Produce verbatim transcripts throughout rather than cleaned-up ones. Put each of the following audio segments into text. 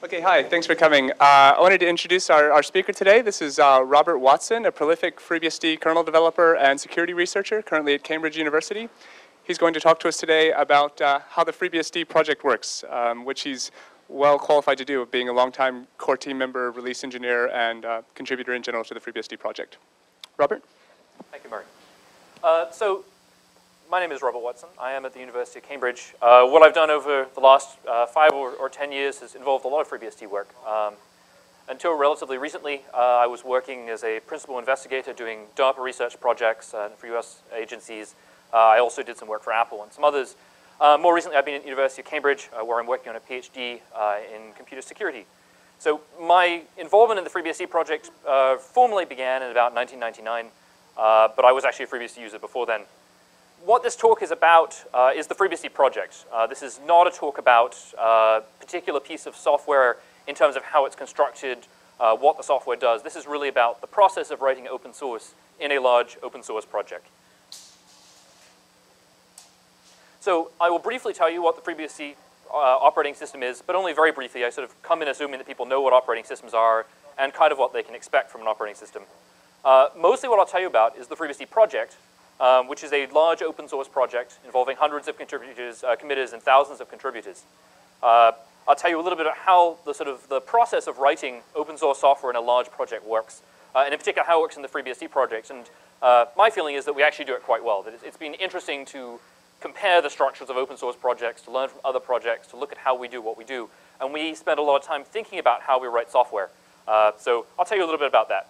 Okay, hi, thanks for coming. Uh, I wanted to introduce our, our speaker today. This is uh, Robert Watson, a prolific FreeBSD kernel developer and security researcher currently at Cambridge University. He's going to talk to us today about uh, how the FreeBSD project works, um, which he's well qualified to do, being a longtime core team member, release engineer, and uh, contributor in general to the FreeBSD project. Robert? Thank you, Murray. Uh, so, my name is Robert Watson. I am at the University of Cambridge. Uh, what I've done over the last uh, five or, or ten years has involved a lot of FreeBSD work. Um, until relatively recently, uh, I was working as a principal investigator doing DARPA research projects uh, for U S agencies. Uh, I also did some work for Apple and some others. Uh, more recently, I've been at the University of Cambridge, uh, where I'm working on a PhD uh, in computer security. So my involvement in the FreeBSD project uh, formally began in about nineteen ninety-nine, uh, but I was actually a FreeBSD user before then. What this talk is about uh, is the FreeBSD project. Uh, this is not a talk about a uh, particular piece of software in terms of how it's constructed, uh, what the software does. This is really about the process of writing open source in a large open source project. So I will briefly tell you what the FreeBSD uh, operating system is, but only very briefly. I sort of come in assuming that people know what operating systems are and kind of what they can expect from an operating system. Uh, mostly what I'll tell you about is the FreeBSD project, Um, which is a large open source project involving hundreds of contributors, uh, committers, and thousands of contributors. Uh, I'll tell you a little bit about how the sort of the process of writing open source software in a large project works, uh, and in particular how it works in the FreeBSD project. And uh, my feeling is that we actually do it quite well. That it's, it's been interesting to compare the structures of open source projects, to learn from other projects, to look at how we do what we do. And we spend a lot of time thinking about how we write software. Uh, so I'll tell you a little bit about that.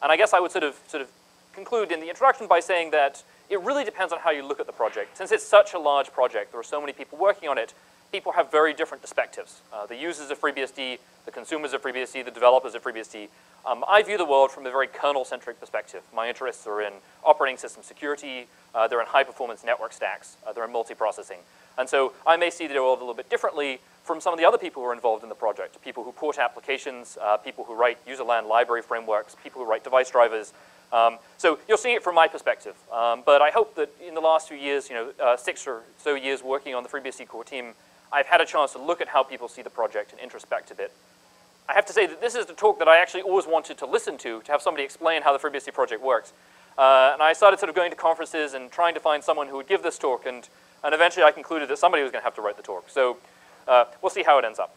And I guess I would sort of sort of conclude in the introduction by saying that it really depends on how you look at the project. Since it's such a large project, there are so many people working on it, people have very different perspectives. Uh, the users of FreeBSD, the consumers of FreeBSD, the developers of FreeBSD. Um, I view the world from a very kernel-centric perspective. My interests are in operating system security, uh, they're in high-performance network stacks, uh, they're in multiprocessing. And so I may see the world a little bit differently from some of the other people who are involved in the project, people who port applications, uh, people who write userland library frameworks, people who write device drivers. Um, so you're seeing it from my perspective, um, but I hope that in the last few years, you know, uh, six or so years working on the FreeBSD core team, I've had a chance to look at how people see the project and introspect a bit. I have to say that this is the talk that I actually always wanted to listen to, to have somebody explain how the FreeBSD project works. Uh, and I started sort of going to conferences and trying to find someone who would give this talk, and, and eventually I concluded that somebody was going to have to write the talk. So uh, we'll see how it ends up.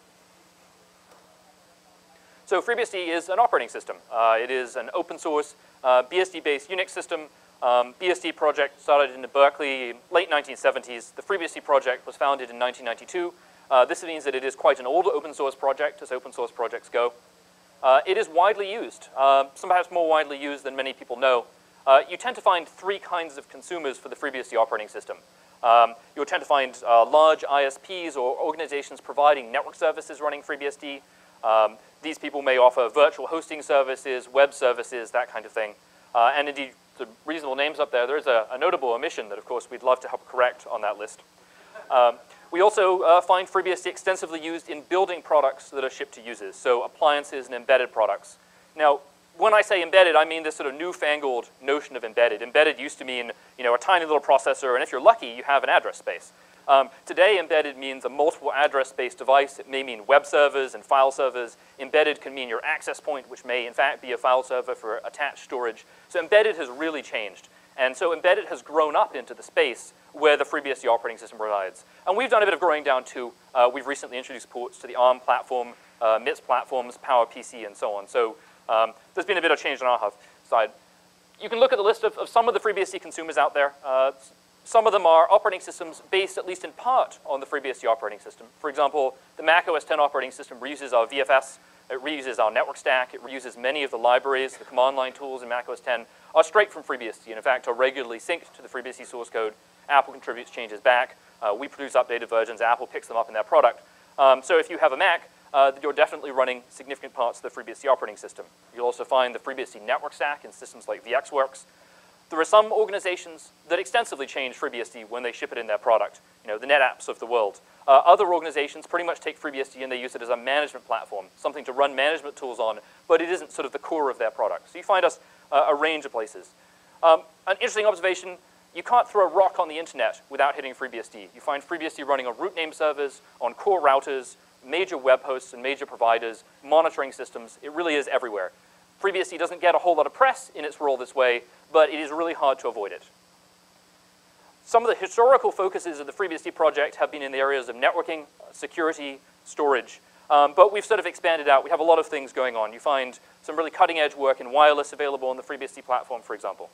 So FreeBSD is an operating system. Uh, it is an open source uh, B S D-based Unix system. Um, B S D project started in Berkeley in late nineteen seventies. The FreeBSD project was founded in nineteen ninety-two. Uh, this means that it is quite an old open source project as open source projects go. Uh, it is widely used, uh, perhaps more widely used than many people know. Uh, you tend to find three kinds of consumers for the FreeBSD operating system. Um, you'll tend to find uh, large I S Ps or organizations providing network services running FreeBSD. Um, these people may offer virtual hosting services, web services, that kind of thing. Uh, and indeed, the reasonable names up there, there is a, a notable omission that, of course, we'd love to help correct on that list. Um, we also uh, find FreeBSD extensively used in building products that are shipped to users, so appliances and embedded products. Now, when I say embedded, I mean this sort of newfangled notion of embedded. Embedded used to mean, you know, a tiny little processor, and if you're lucky, you have an address space. Um, today, embedded means a multiple address-based device. It may mean web servers and file servers. Embedded can mean your access point, which may, in fact, be a file server for attached storage. So embedded has really changed. And so embedded has grown up into the space where the FreeBSD operating system resides. And we've done a bit of growing down, too. Uh, we've recently introduced ports to the ARM platform, uh, MIPS platforms, PowerPC, and so on. So um, there's been a bit of change on our side. You can look at the list of, of some of the FreeBSD consumers out there. Uh, Some of them are operating systems based, at least in part, on the FreeBSD operating system. For example, the Mac O S ten operating system reuses our V F S, it reuses our network stack, it reuses many of the libraries, the command line tools in Mac O S ten are straight from FreeBSD, and in fact are regularly synced to the FreeBSD source code. Apple contributes changes back, uh, we produce updated versions, Apple picks them up in their product. Um, so if you have a Mac, uh, you're definitely running significant parts of the FreeBSD operating system. You'll also find the FreeBSD network stack in systems like VxWorks. There are some organizations that extensively change FreeBSD when they ship it in their product, you know, the NetApps of the world. Uh, other organizations pretty much take FreeBSD and they use it as a management platform, something to run management tools on, but it isn't sort of the core of their product. So you find us uh, a range of places. Um, an interesting observation, you can't throw a rock on the internet without hitting FreeBSD. You find FreeBSD running on root name servers, on core routers, major web hosts and major providers, monitoring systems. It really is everywhere. FreeBSD doesn't get a whole lot of press in its role this way, but it is really hard to avoid it. Some of the historical focuses of the FreeBSD project have been in the areas of networking, security, storage, um, but we've sort of expanded out. We have a lot of things going on. You find some really cutting-edge work in wireless available on the FreeBSD platform, for example.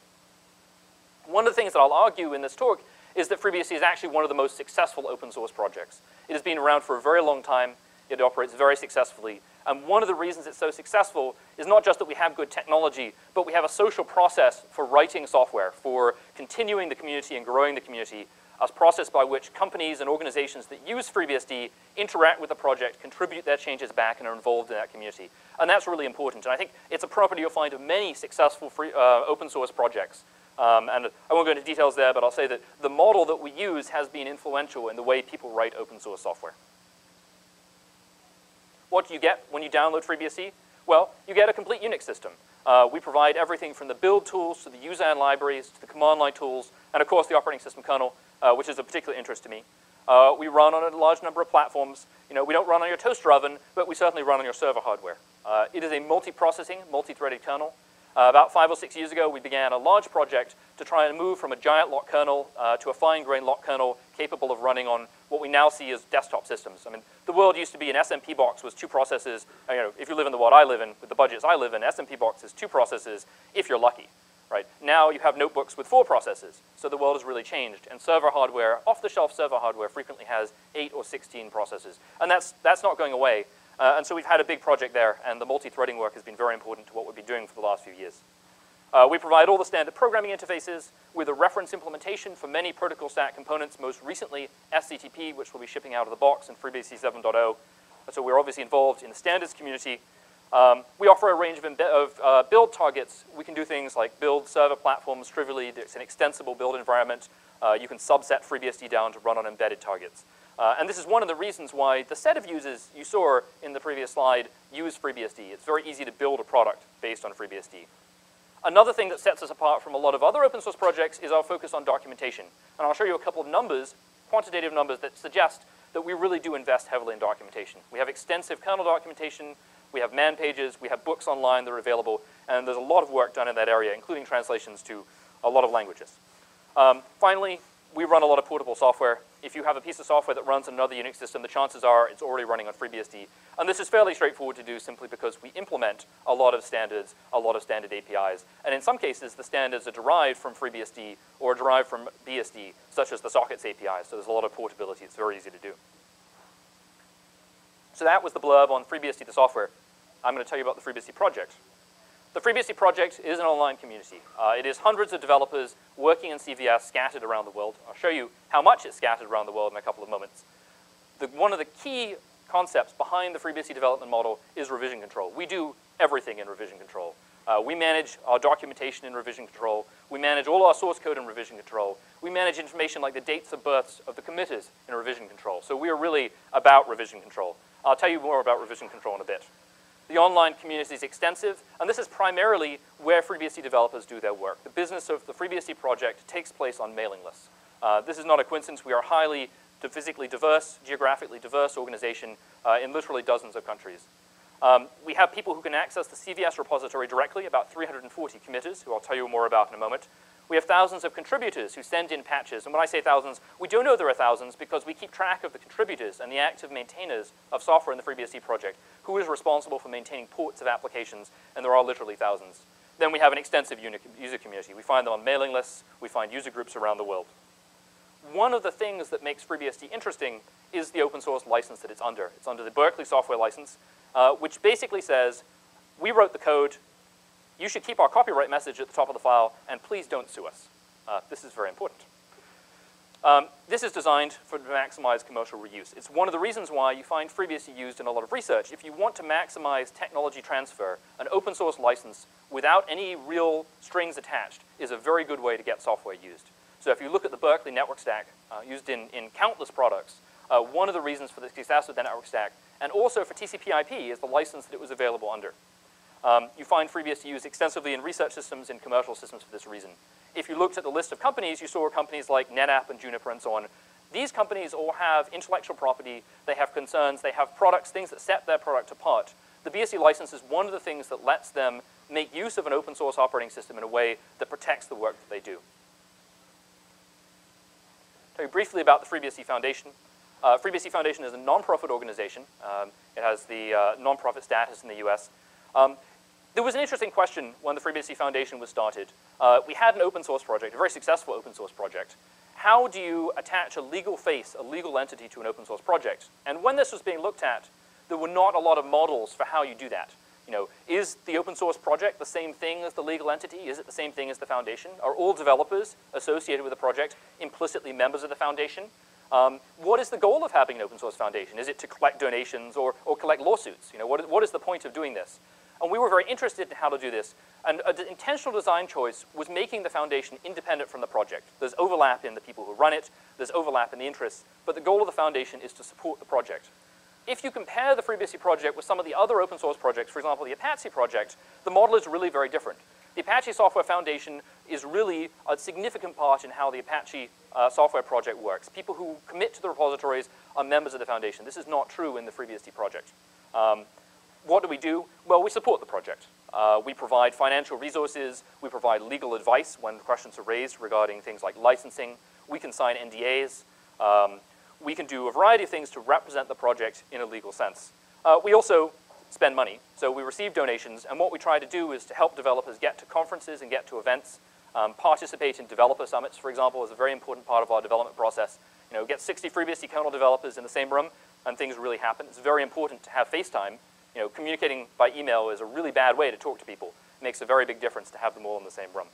One of the things that I'll argue in this talk is that FreeBSD is actually one of the most successful open source projects. It has been around for a very long time. It operates very successfully. And one of the reasons it's so successful is not just that we have good technology, but we have a social process for writing software, for continuing the community and growing the community, a process by which companies and organizations that use FreeBSD interact with the project, contribute their changes back, and are involved in that community. And that's really important. And I think it's a property you'll find of many successful free, uh, open source projects. Um, and I won't go into details there, but I'll say that the model that we use has been influential in the way people write open source software. What do you get when you download FreeBSD? Well, you get a complete Unix system. Uh, we provide everything from the build tools to the user and libraries to the command line tools, and of course the operating system kernel, uh, which is of particular interest to me. Uh, we run on a large number of platforms. You know, we don't run on your toaster oven, but we certainly run on your server hardware. Uh, it is a multi-processing, multi-threaded kernel. Uh, about five or six years ago, we began a large project to try and move from a giant lock kernel uh, to a fine-grained lock kernel capable of running on what we now see as desktop systems. I mean, the world used to be an S M P box was two processes. You know, if you live in the world I live in, with the budgets I live in, S M P box is two processes, if you're lucky, right? Now you have notebooks with four processes, so the world has really changed. And server hardware, off-the-shelf server hardware, frequently has eight or sixteen processes. And that's, that's not going away. Uh, and so we've had a big project there, and the multi-threading work has been very important to what we've been doing for the last few years. Uh, we provide all the standard programming interfaces with a reference implementation for many protocol stack components, most recently S C T P, which we'll be shipping out of the box in FreeBSD seven point oh. So we're obviously involved in the standards community. Um, we offer a range of, of uh, build targets. We can do things like build server platforms trivially. It's an extensible build environment. Uh, you can subset FreeBSD down to run on embedded targets. Uh, and this is one of the reasons why the set of users you saw in the previous slide use FreeBSD. It's very easy to build a product based on FreeBSD. Another thing that sets us apart from a lot of other open source projects is our focus on documentation. And I'll show you a couple of numbers, quantitative numbers, that suggest that we really do invest heavily in documentation. We have extensive kernel documentation, we have man pages, we have books online that are available, and there's a lot of work done in that area, including translations to a lot of languages. Um, finally, we run a lot of portable software. If you have a piece of software that runs on another Unix system, the chances are it's already running on FreeBSD. And this is fairly straightforward to do simply because we implement a lot of standards, a lot of standard A P Is. And in some cases, the standards are derived from FreeBSD or derived from B S D, such as the Sockets A P I. So there's a lot of portability. It's very easy to do. So that was the blurb on FreeBSD, the software. I'm going to tell you about the FreeBSD project. The FreeBSD project is an online community. Uh, it is hundreds of developers working in C V S scattered around the world. I'll show you how much it's scattered around the world in a couple of moments. The, one of the key concepts behind the FreeBSD development model is revision control. We do everything in revision control. Uh, we manage our documentation in revision control. We manage all our source code in revision control. We manage information like the dates of births of the committers in revision control. So we are really about revision control. I'll tell you more about revision control in a bit. The online community is extensive, and this is primarily where FreeBSD developers do their work. The business of the FreeBSD project takes place on mailing lists. Uh, this is not a coincidence. We are a highly physically diverse, geographically diverse organization uh, in literally dozens of countries. Um, we have people who can access the C V S repository directly, about three hundred forty committers, who I'll tell you more about in a moment. We have thousands of contributors who send in patches, and when I say thousands, we do know there are thousands because we keep track of the contributors and the active maintainers of software in the FreeBSD project, who is responsible for maintaining ports of applications, and there are literally thousands. Then we have an extensive user community. We find them on mailing lists, we find user groups around the world. One of the things that makes FreeBSD interesting is the open source license that it's under. It's under the Berkeley software license, uh, which basically says, we wrote the code, you should keep our copyright message at the top of the file, and please don't sue us. Uh, this is very important. Um, this is designed for to maximize commercial reuse. It's one of the reasons why you find FreeBSD used in a lot of research. If you want to maximize technology transfer, an open source license without any real strings attached is a very good way to get software used. So if you look at the Berkeley network stack uh, used in, in countless products, uh, one of the reasons for the success of the network stack, and also for T C P I P, is the license that it was available under. Um, you find FreeBSD used extensively in research systems and commercial systems for this reason. If you looked at the list of companies, you saw companies like NetApp and Juniper and so on. These companies all have intellectual property, they have concerns, they have products, things that set their product apart. The B S D license is one of the things that lets them make use of an open source operating system in a way that protects the work that they do. I'll tell you briefly about the FreeBSD Foundation. Uh, FreeBSD Foundation is a nonprofit organization. Um, it has the uh, nonprofit status in the U S. Um, there was an interesting question when the FreeBSD Foundation was started. Uh, we had an open source project, a very successful open source project. How do you attach a legal face, a legal entity to an open source project? And when this was being looked at, there were not a lot of models for how you do that. You know, is the open source project the same thing as the legal entity? Is it the same thing as the foundation? Are all developers associated with the project implicitly members of the foundation? Um, what is the goal of having an open source foundation? Is it to collect donations or, or collect lawsuits? You know, what, what is the point of doing this? And we were very interested in how to do this. And an intentional design choice was making the foundation independent from the project. There's overlap in the people who run it. There's overlap in the interests. But the goal of the foundation is to support the project. If you compare the FreeBSD project with some of the other open source projects, for example, the Apache project, the model is really very different. The Apache Software Foundation is really a significant part in how the Apache uh, software project works. People who commit to the repositories are members of the foundation. This is not true in the FreeBSD project. Um, what do we do? Well, we support the project. Uh, we provide financial resources. We provide legal advice when questions are raised regarding things like licensing. We can sign N D As. Um, we can do a variety of things to represent the project in a legal sense. Uh, we also spend money. So we receive donations, and what we try to do is to help developers get to conferences and get to events, um, participate in developer summits, for example, is a very important part of our development process. You know, get sixty FreeBSD kernel developers in the same room, and things really happen. It's very important to have face time. You know, communicating by email is a really bad way to talk to people. It makes a very big difference to have them all in the same room.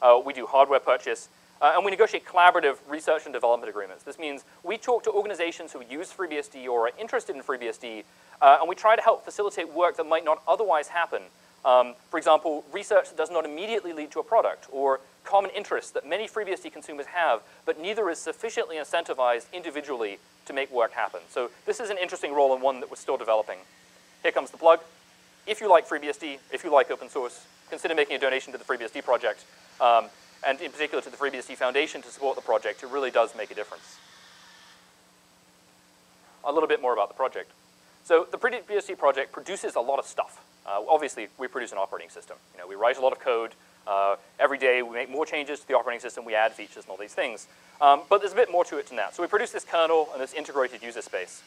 Uh, we do hardware purchase. Uh, and we negotiate collaborative research and development agreements. This means we talk to organizations who use FreeBSD or are interested in FreeBSD, uh, and we try to help facilitate work that might not otherwise happen. Um, for example, research that does not immediately lead to a product, or common interests that many FreeBSD consumers have, but neither is sufficiently incentivized individually to make work happen. So this is an interesting role and one that we're still developing. Here comes the plug. If you like FreeBSD, if you like open source, consider making a donation to the FreeBSD project. Um, and in particular to the FreeBSD Foundation to support the project. It really does make a difference. A little bit more about the project. So the FreeBSD project produces a lot of stuff. Uh, obviously, we produce an operating system. You know, we write a lot of code. Uh, every day, we make more changes to the operating system. We add features and all these things. Um, but there's a bit more to it than that. So we produce this kernel and this integrated user space.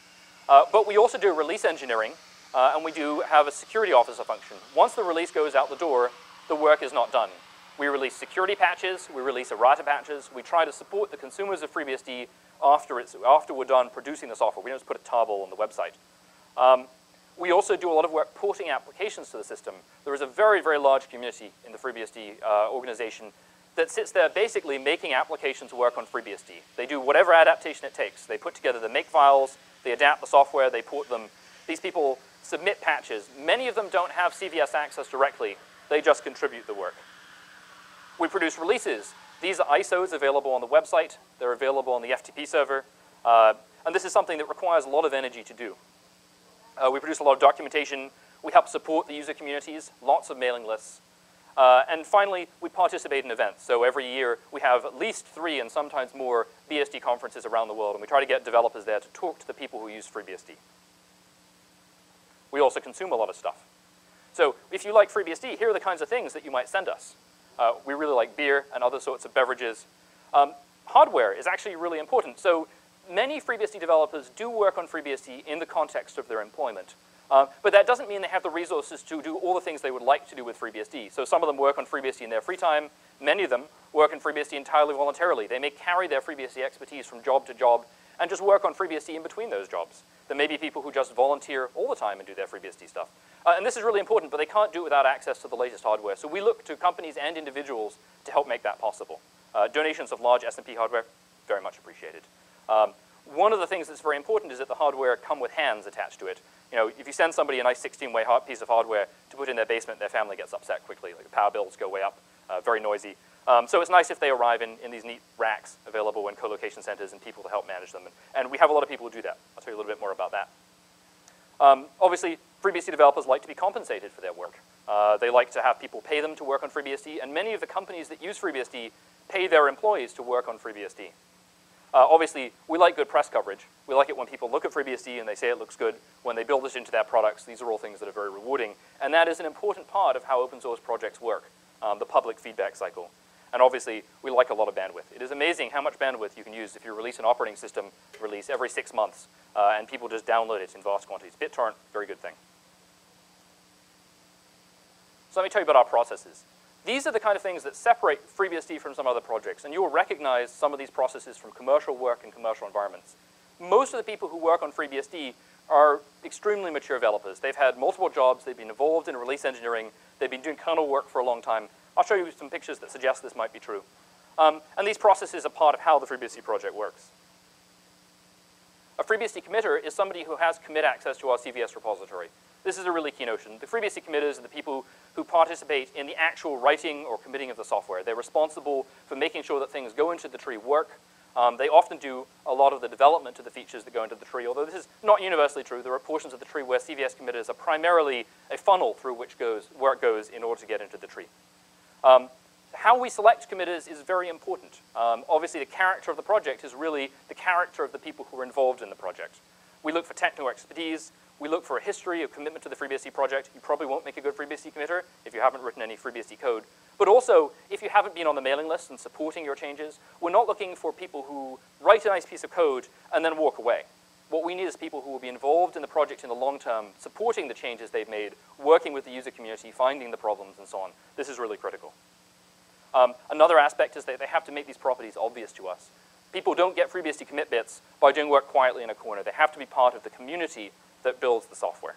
Uh, but we also do release engineering, uh, and we do have a security officer function. Once the release goes out the door, the work is not done. We release security patches, we release errata patches, we try to support the consumers of FreeBSD after, it's, after we're done producing the software. We don't just put a tarball on the website. Um, we also do a lot of work porting applications to the system. There is a very, very large community in the FreeBSD uh, organization that sits there basically making applications work on FreeBSD. They do whatever adaptation it takes. They put together the make files, they adapt the software, they port them. These people submit patches. Many of them don't have C V S access directly. They just contribute the work. We produce releases. These are I S Os available on the website. They're available on the F T P server. Uh, and this is something that requires a lot of energy to do. Uh, we produce a lot of documentation. We help support the user communities, lots of mailing lists. Uh, and finally, we participate in events. So every year, we have at least three and sometimes more B S D conferences around the world. And we try to get developers there to talk to the people who use FreeBSD. We also consume a lot of stuff. So if you like FreeBSD, here are the kinds of things that you might send us. Uh, we really like beer and other sorts of beverages. Um, hardware is actually really important. So many FreeBSD developers do work on FreeBSD in the context of their employment. Uh, but that doesn't mean they have the resources to do all the things they would like to do with FreeBSD. So some of them work on FreeBSD in their free time. Many of them work on FreeBSD entirely voluntarily. They may carry their FreeBSD expertise from job to job and just work on FreeBSD in between those jobs. There may be people who just volunteer all the time and do their FreeBSD stuff. Uh, and this is really important, but they can't do it without access to the latest hardware. So we look to companies and individuals to help make that possible. Uh, donations of large S M P hardware, very much appreciated. Um, one of the things that's very important is that the hardware come with hands attached to it. You know, if you send somebody a nice sixteen-way piece of hardware to put in their basement, their family gets upset quickly. Like the power bills go way up, uh, very noisy. Um, so it's nice if they arrive in, in these neat racks available in co-location centers and people to help manage them. And, and we have a lot of people who do that. I'll tell you a little bit more about that. Um, obviously, FreeBSD developers like to be compensated for their work. Uh, they like to have people pay them to work on FreeBSD, and many of the companies that use FreeBSD pay their employees to work on FreeBSD. Uh, obviously, we like good press coverage. We like it when people look at FreeBSD and they say it looks good. When they build this into their products, these are all things that are very rewarding. And that is an important part of how open source projects work, um, the public feedback cycle. And obviously, we like a lot of bandwidth. It is amazing how much bandwidth you can use if you release an operating system release every six months, uh, and people just download it in vast quantities. BitTorrent, very good thing. So let me tell you about our processes. These are the kind of things that separate FreeBSD from some other projects, and you will recognize some of these processes from commercial work and commercial environments. Most of the people who work on FreeBSD are extremely mature developers. They've had multiple jobs, they've been involved in release engineering, they've been doing kernel work for a long time. I'll show you some pictures that suggest this might be true. Um, and these processes are part of how the FreeBSD project works. A FreeBSD committer is somebody who has commit access to our C V S repository. This is a really key notion. The FreeBSD committers are the people who participate in the actual writing or committing of the software. They're responsible for making sure that things go into the tree work. Um, they often do a lot of the development of the features that go into the tree, although this is not universally true. There are portions of the tree where C V S committers are primarily a funnel through which goes, where it goes in order to get into the tree. Um, how we select committers is very important. Um, obviously, the character of the project is really the character of the people who are involved in the project. We look for technical expertise. We look for a history of commitment to the FreeBSD project. You probably won't make a good FreeBSD committer if you haven't written any FreeBSD code. But also, if you haven't been on the mailing list and supporting your changes, we're not looking for people who write a nice piece of code and then walk away. What we need is people who will be involved in the project in the long term, supporting the changes they've made, working with the user community, finding the problems, and so on. This is really critical. Um, another aspect is that they have to make these properties obvious to us. People don't get FreeBSD commit bits by doing work quietly in a corner. They have to be part of the community that builds the software.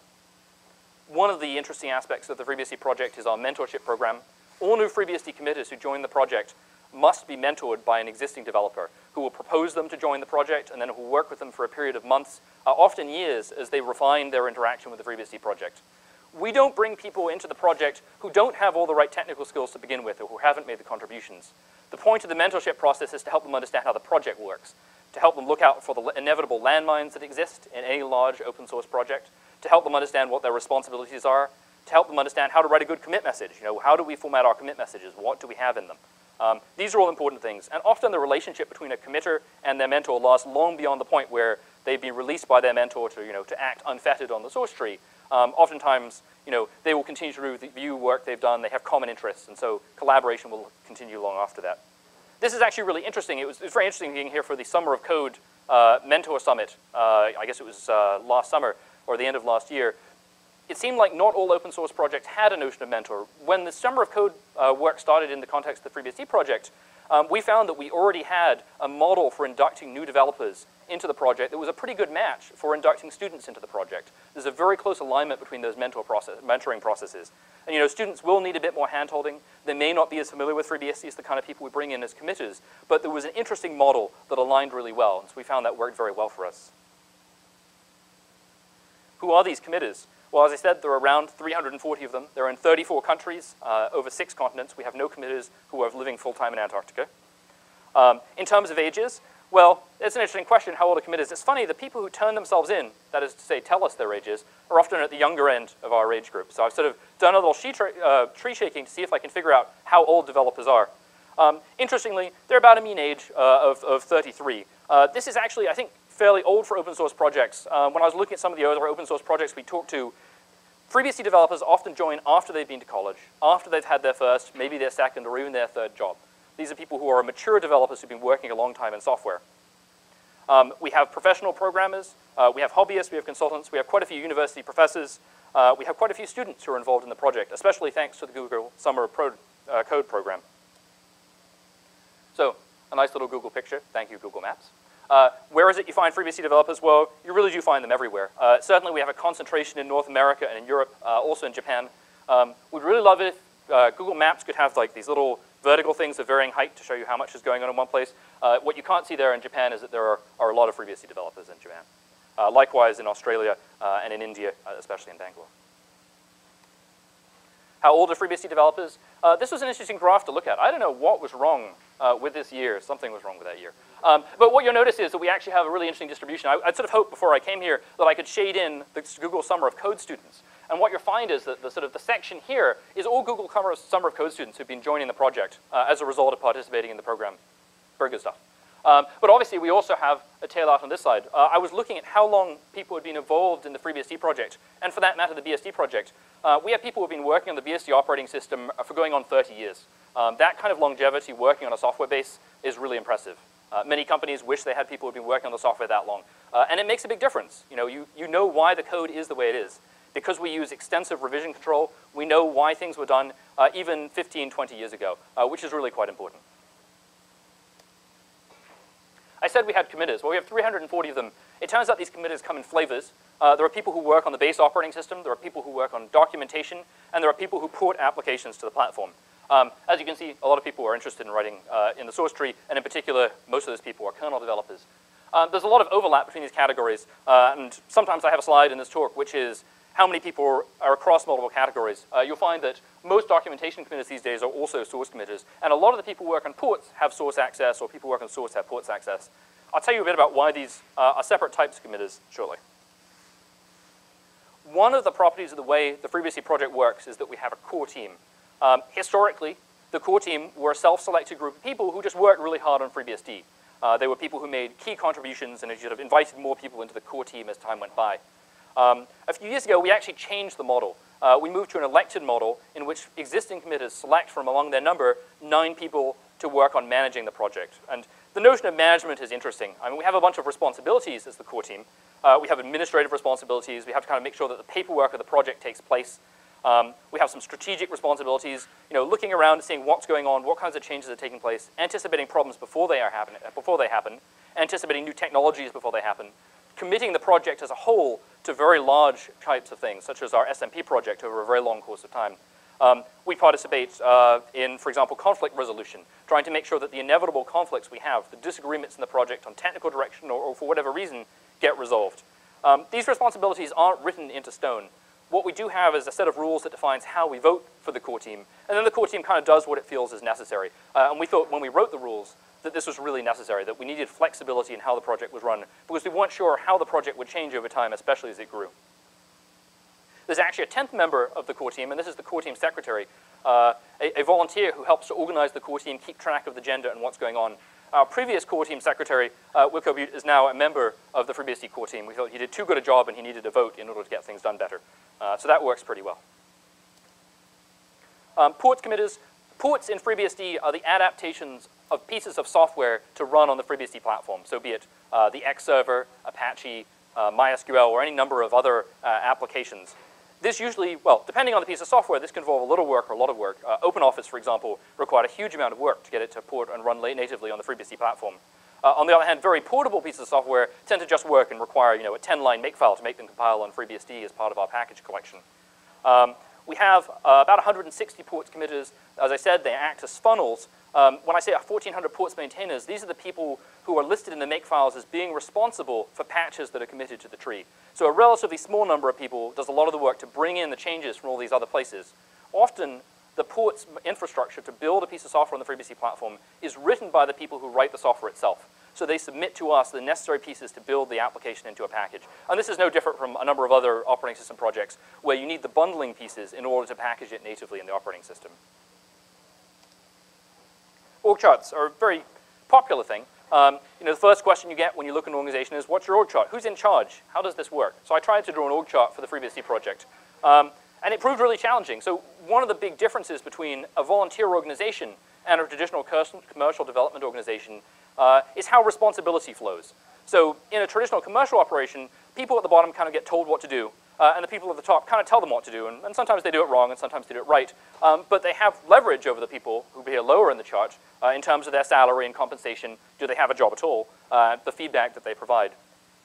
One of the interesting aspects of the FreeBSD project is our mentorship program. All new FreeBSD committers who join the project must be mentored by an existing developer who will propose them to join the project and then who will work with them for a period of months, uh, often years, as they refine their interaction with the FreeBSD project. We don't bring people into the project who don't have all the right technical skills to begin with or who haven't made the contributions. The point of the mentorship process is to help them understand how the project works, to help them look out for the inevitable landmines that exist in any large open source project, to help them understand what their responsibilities are, to help them understand how to write a good commit message. You know, how do we format our commit messages? What do we have in them? Um, these are all important things. And often the relationship between a committer and their mentor lasts long beyond the point where they'd be released by their mentor to, you know, to act unfettered on the source tree. Um, oftentimes, you know, they will continue to review work they've done. They have common interests, and so collaboration will continue long after that. This is actually really interesting. It was, it was very interesting being here for the Summer of Code uh, Mentor Summit. Uh, I guess it was uh, last summer or the end of last year. It seemed like not all open source projects had a notion of mentor. When the Summer of Code uh, work started in the context of the FreeBSD project, um, we found that we already had a model for inducting new developers into the project that was a pretty good match for inducting students into the project. There's a very close alignment between those mentor process, mentoring processes. And you know, students will need a bit more handholding. They may not be as familiar with FreeBSD as the kind of people we bring in as committers, but there was an interesting model that aligned really well, and so we found that worked very well for us. Who are these committers? Well, as I said, there are around three hundred forty of them. They're in thirty-four countries, uh, over six continents. We have no committers who are living full-time in Antarctica. Um, in terms of ages, well, it's an interesting question, how old a commit is. It's funny, the people who turn themselves in, that is to say, tell us their ages, are often at the younger end of our age group. So I've sort of done a little she tra uh, tree shaking to see if I can figure out how old developers are. Um, interestingly, they're about a mean age uh, of, of thirty-three. Uh, this is actually, I think, fairly old for open source projects. Uh, when I was looking at some of the other open source projects we talked to, FreeBSD developers often join after they've been to college, after they've had their first, maybe their second, or even their third job. These are people who are mature developers who've been working a long time in software. Um, we have professional programmers, uh, we have hobbyists, we have consultants, we have quite a few university professors, uh, we have quite a few students who are involved in the project, especially thanks to the Google Summer of Pro, uh, Code program. So, a nice little Google picture. Thank you, Google Maps. Uh, where is it you find FreeBSD developers? Well, you really do find them everywhere. Uh, certainly, we have a concentration in North America and in Europe, uh, also in Japan. Um, we'd really love it if uh, Google Maps could have like these little vertical things of varying height to show you how much is going on in one place. Uh, what you can't see there in Japan is that there are, are a lot of FreeBSD developers in Japan. Uh, likewise in Australia uh, and in India, uh, especially in Bangalore. How old are FreeBSD developers? Uh, this was an interesting graph to look at. I don't know what was wrong uh, with this year. Something was wrong with that year. Um, but what you'll notice is that we actually have a really interesting distribution. I, I'd sort of hoped before I came here that I could shade in the Google Summer of Code students. And what you'll find is that the sort of the section here is all Google Summer of Code students who've been joining the project uh, as a result of participating in the program. Very good stuff. Um, but obviously, we also have a tail out on this side. Uh, I was looking at how long people had been involved in the FreeBSD project, and for that matter, the B S D project. Uh, we have people who have been working on the B S D operating system for going on thirty years. Um, that kind of longevity working on a software base is really impressive. Uh, many companies wish they had people who've been working on the software that long. Uh, and it makes a big difference. You know, you, you know why the code is the way it is. Because we use extensive revision control, we know why things were done uh, even fifteen, twenty years ago, uh, which is really quite important. I said we had committers. Well, we have three hundred forty of them. It turns out these committers come in flavors. Uh, there are people who work on the base operating system, there are people who work on documentation, and there are people who port applications to the platform. Um, as you can see, a lot of people are interested in writing uh, in the source tree, and in particular, most of those people are kernel developers. Um, there's a lot of overlap between these categories, uh, and sometimes I have a slide in this talk which is how many people are across multiple categories. Uh, you'll find that most documentation committers these days are also source committers, and a lot of the people who work on ports have source access, or people who work on source have ports access. I'll tell you a bit about why these uh, are separate types of committers shortly. One of the properties of the way the FreeBSD project works is that we have a core team. Um, historically, the core team were a self-selected group of people who just worked really hard on FreeBSD. Uh, they were people who made key contributions and sort of invited more people into the core team as time went by. Um, a few years ago, we actually changed the model. Uh, we moved to an elected model in which existing committers select from among their number nine people to work on managing the project. And the notion of management is interesting. I mean, we have a bunch of responsibilities as the core team. Uh, we have administrative responsibilities. We have to kind of make sure that the paperwork of the project takes place. Um, we have some strategic responsibilities, you know, looking around and seeing what's going on, what kinds of changes are taking place, anticipating problems before they, are happen before they happen, anticipating new technologies before they happen, committing the project as a whole to very large types of things, such as our S M P project over a very long course of time. Um, we participate uh, in, for example, conflict resolution, trying to make sure that the inevitable conflicts we have, the disagreements in the project on technical direction or, or for whatever reason, get resolved. Um, these responsibilities aren't written into stone. What we do have is a set of rules that defines how we vote for the core team, and then the core team kind of does what it feels is necessary. Uh, and we thought when we wrote the rules that this was really necessary, that we needed flexibility in how the project was run, because we weren't sure how the project would change over time, especially as it grew. There's actually a tenth member of the core team, and this is the core team secretary, uh, a, a volunteer who helps to organize the core team, keep track of the agenda and what's going on. Our previous core team secretary, uh, Wilco Butte, is now a member of the FreeBSD core team. We thought he did too good a job and he needed a vote in order to get things done better. Uh, so that works pretty well. Um, ports committers. Ports in FreeBSD are the adaptations of pieces of software to run on the FreeBSD platform. So be it uh, the X server, Apache, uh, MySQL, or any number of other uh, applications. This usually, well, depending on the piece of software, this can involve a little work or a lot of work. Uh, OpenOffice, for example, required a huge amount of work to get it to port and run natively on the FreeBSD platform. Uh, on the other hand, very portable pieces of software tend to just work and require, you know, a ten line makefile to make them compile on FreeBSD as part of our package collection. Um, we have uh, about one hundred sixty ports committers. As I said, they act as funnels. Um, when I say fourteen hundred ports maintainers, these are the people who are listed in the makefiles as being responsible for patches that are committed to the tree. So a relatively small number of people does a lot of the work to bring in the changes from all these other places. Often, the port's infrastructure to build a piece of software on the FreeBSD platform is written by the people who write the software itself. So they submit to us the necessary pieces to build the application into a package. And this is no different from a number of other operating system projects where you need the bundling pieces in order to package it natively in the operating system. Org charts are a very popular thing. Um, you know, the first question you get when you look at an organization is, what's your org chart? Who's in charge? How does this work? So I tried to draw an org chart for the FreeBSD project. Um, and it proved really challenging. So one of the big differences between a volunteer organization and a traditional commercial development organization uh, is how responsibility flows. So in a traditional commercial operation, people at the bottom kind of get told what to do. Uh, and the people at the top kind of tell them what to do, and, and sometimes they do it wrong and sometimes they do it right. Um, but they have leverage over the people who appear lower in the chart uh, in terms of their salary and compensation. Do they have a job at all? Uh, the feedback that they provide.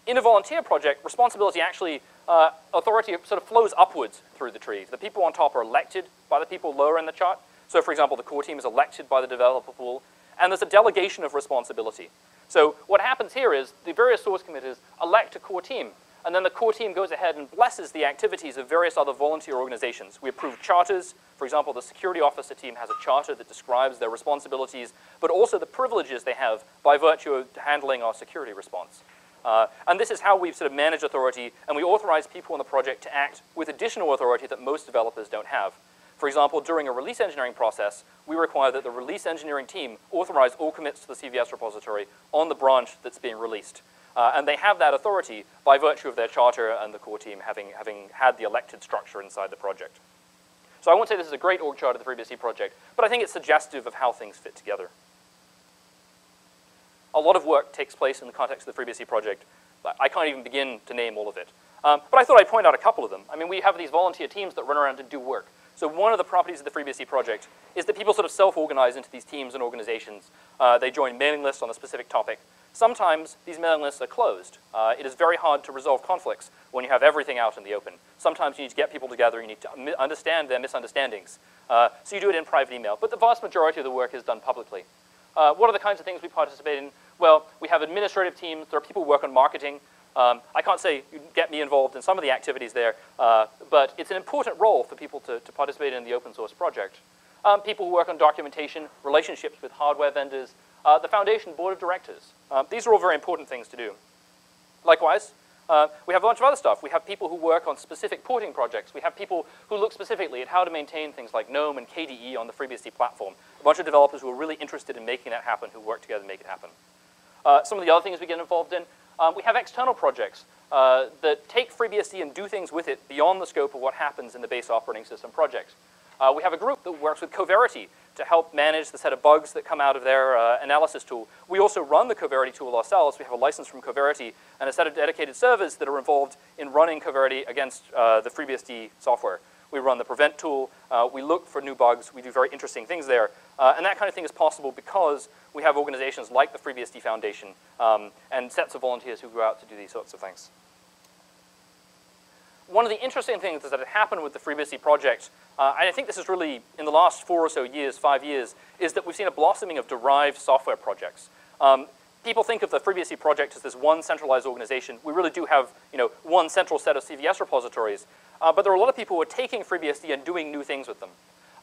In a volunteer project, responsibility actually, uh, authority sort of flows upwards through the tree. The people on top are elected by the people lower in the chart. So for example, the core team is elected by the developer pool, and there's a delegation of responsibility. So what happens here is the various source committers elect a core team. And then the core team goes ahead and blesses the activities of various other volunteer organizations. We approve charters. For example, the security officer team has a charter that describes their responsibilities, but also the privileges they have by virtue of handling our security response. Uh, and this is how we sort of manage authority, and we authorize people on the project to act with additional authority that most developers don't have. For example, during a release engineering process, we require that the release engineering team authorize all commits to the C V S repository on the branch that's being released. Uh, and they have that authority by virtue of their charter and the core team having, having had the elected structure inside the project. So I won't say this is a great org chart of the FreeBSD project, but I think it's suggestive of how things fit together. A lot of work takes place in the context of the FreeBSD project. I can't even begin to name all of it. Um, but I thought I'd point out a couple of them. I mean, we have these volunteer teams that run around and do work. So one of the properties of the FreeBSD project is that people sort of self-organize into these teams and organizations. Uh, they join mailing lists on a specific topic. Sometimes these mailing lists are closed. Uh, it is very hard to resolve conflicts when you have everything out in the open. Sometimes you need to get people together. You need to understand their misunderstandings. Uh, so you do it in private email. But the vast majority of the work is done publicly. Uh, what are the kinds of things we participate in? Well, we have administrative teams. There are people who work on marketing. Um, I can't say you get me involved in some of the activities there, uh, but it's an important role for people to, to participate in the open source project. Um, people who work on documentation, relationships with hardware vendors, uh, the foundation board of directors. Um, these are all very important things to do. Likewise, uh, we have a bunch of other stuff. We have people who work on specific porting projects. We have people who look specifically at how to maintain things like GNOME and K D E on the FreeBSD platform. A bunch of developers who are really interested in making that happen, who work together to make it happen. Uh, some of the other things we get involved in, Um, we have external projects uh, that take FreeBSD and do things with it beyond the scope of what happens in the base operating system project. Uh, we have a group that works with Coverity to help manage the set of bugs that come out of their uh, analysis tool. We also run the Coverity tool ourselves. We have a license from Coverity and a set of dedicated servers that are involved in running Coverity against uh, the FreeBSD software. We run the prevent tool. Uh, we look for new bugs. We do very interesting things there. Uh, and that kind of thing is possible because we have organizations like the FreeBSD Foundation um, and sets of volunteers who go out to do these sorts of things. One of the interesting things that has happened with the FreeBSD project, uh, and I think this is really in the last four or so years, five years, is that we've seen a blossoming of derived software projects. Um, People think of the FreeBSD project as this one centralized organization. We really do have, you know, one central set of C V S repositories. Uh, but there are a lot of people who are taking FreeBSD and doing new things with them,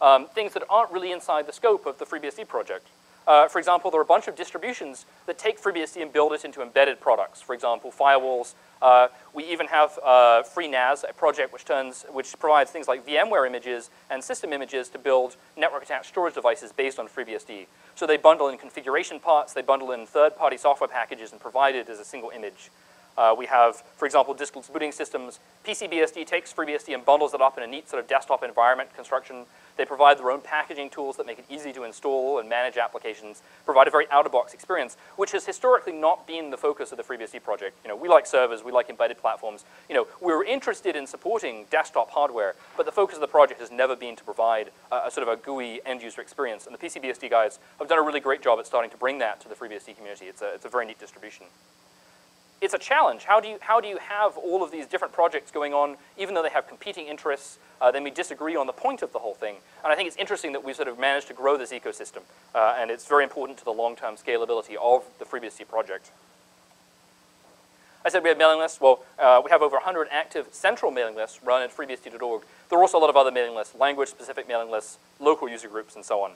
um, things that aren't really inside the scope of the FreeBSD project. Uh, for example, there are a bunch of distributions that take FreeBSD and build it into embedded products. For example, firewalls. Uh, we even have uh, FreeNAS, a project which turns, which provides things like VMware images and system images to build network-attached storage devices based on FreeBSD. So they bundle in configuration parts, they bundle in third-party software packages and provide it as a single image. Uh, we have, for example, diskless booting systems. P C B S D takes FreeBSD and bundles it up in a neat sort of desktop environment construction. They provide their own packaging tools that make it easy to install and manage applications, provide a very out-of-box experience, which has historically not been the focus of the FreeBSD project. You know, we like servers, we like embedded platforms. You know, we're interested in supporting desktop hardware, but the focus of the project has never been to provide a, a sort of a gooey end-user experience. And the P C B S D guys have done a really great job at starting to bring that to the FreeBSD community. It's a, it's a very neat distribution. It's a challenge. How do you, how do you have all of these different projects going on, even though they have competing interests? Uh, they may disagree on the point of the whole thing. And I think it's interesting that we've sort of managed to grow this ecosystem. Uh, and it's very important to the long-term scalability of the FreeBSD project. I said we had mailing lists. Well, uh, we have over one hundred active central mailing lists run at freebsd dot org. There are also a lot of other mailing lists, language-specific mailing lists, local user groups, and so on.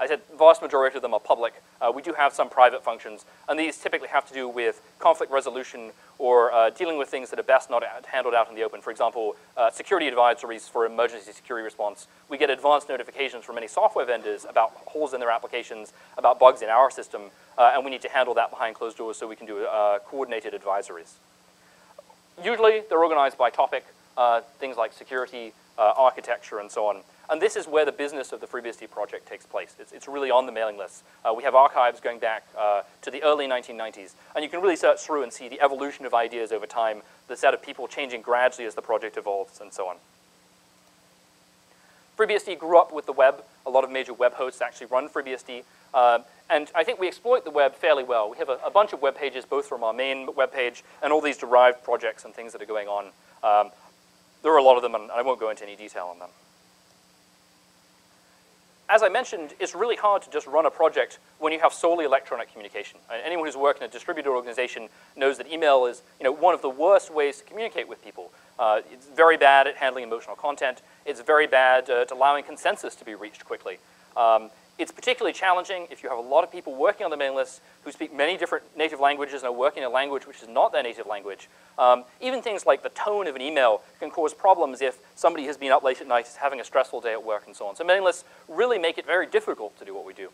I said the vast majority of them are public. Uh, we do have some private functions, and these typically have to do with conflict resolution or uh, dealing with things that are best not handled out in the open. For example, uh, security advisories for emergency security response. We get advanced notifications from many software vendors about holes in their applications, about bugs in our system, uh, and we need to handle that behind closed doors so we can do uh, coordinated advisories. Usually, they're organized by topic, uh, things like security, uh, architecture, and so on. And this is where the business of the FreeBSD project takes place. It's, it's really on the mailing lists. Uh, we have archives going back uh, to the early nineteen nineties. And you can really search through and see the evolution of ideas over time, the set of people changing gradually as the project evolves, and so on. FreeBSD grew up with the web. A lot of major web hosts actually run FreeBSD. Uh, and I think we exploit the web fairly well. We have a, a bunch of web pages, both from our main web page and all these derived projects and things that are going on. Um, there are a lot of them, and I won't go into any detail on them. As I mentioned, it's really hard to just run a project when you have solely electronic communication. Anyone who's worked in a distributed organization knows that email is, you know, one of the worst ways to communicate with people. Uh, it's very bad at handling emotional content. It's very bad uh, at allowing consensus to be reached quickly. Um, It's particularly challenging if you have a lot of people working on the mailing list who speak many different native languages and are working in a language which is not their native language. Um, even things like the tone of an email can cause problems if somebody has been up late at night, is having a stressful day at work, and so on. So mailing lists really make it very difficult to do what we do.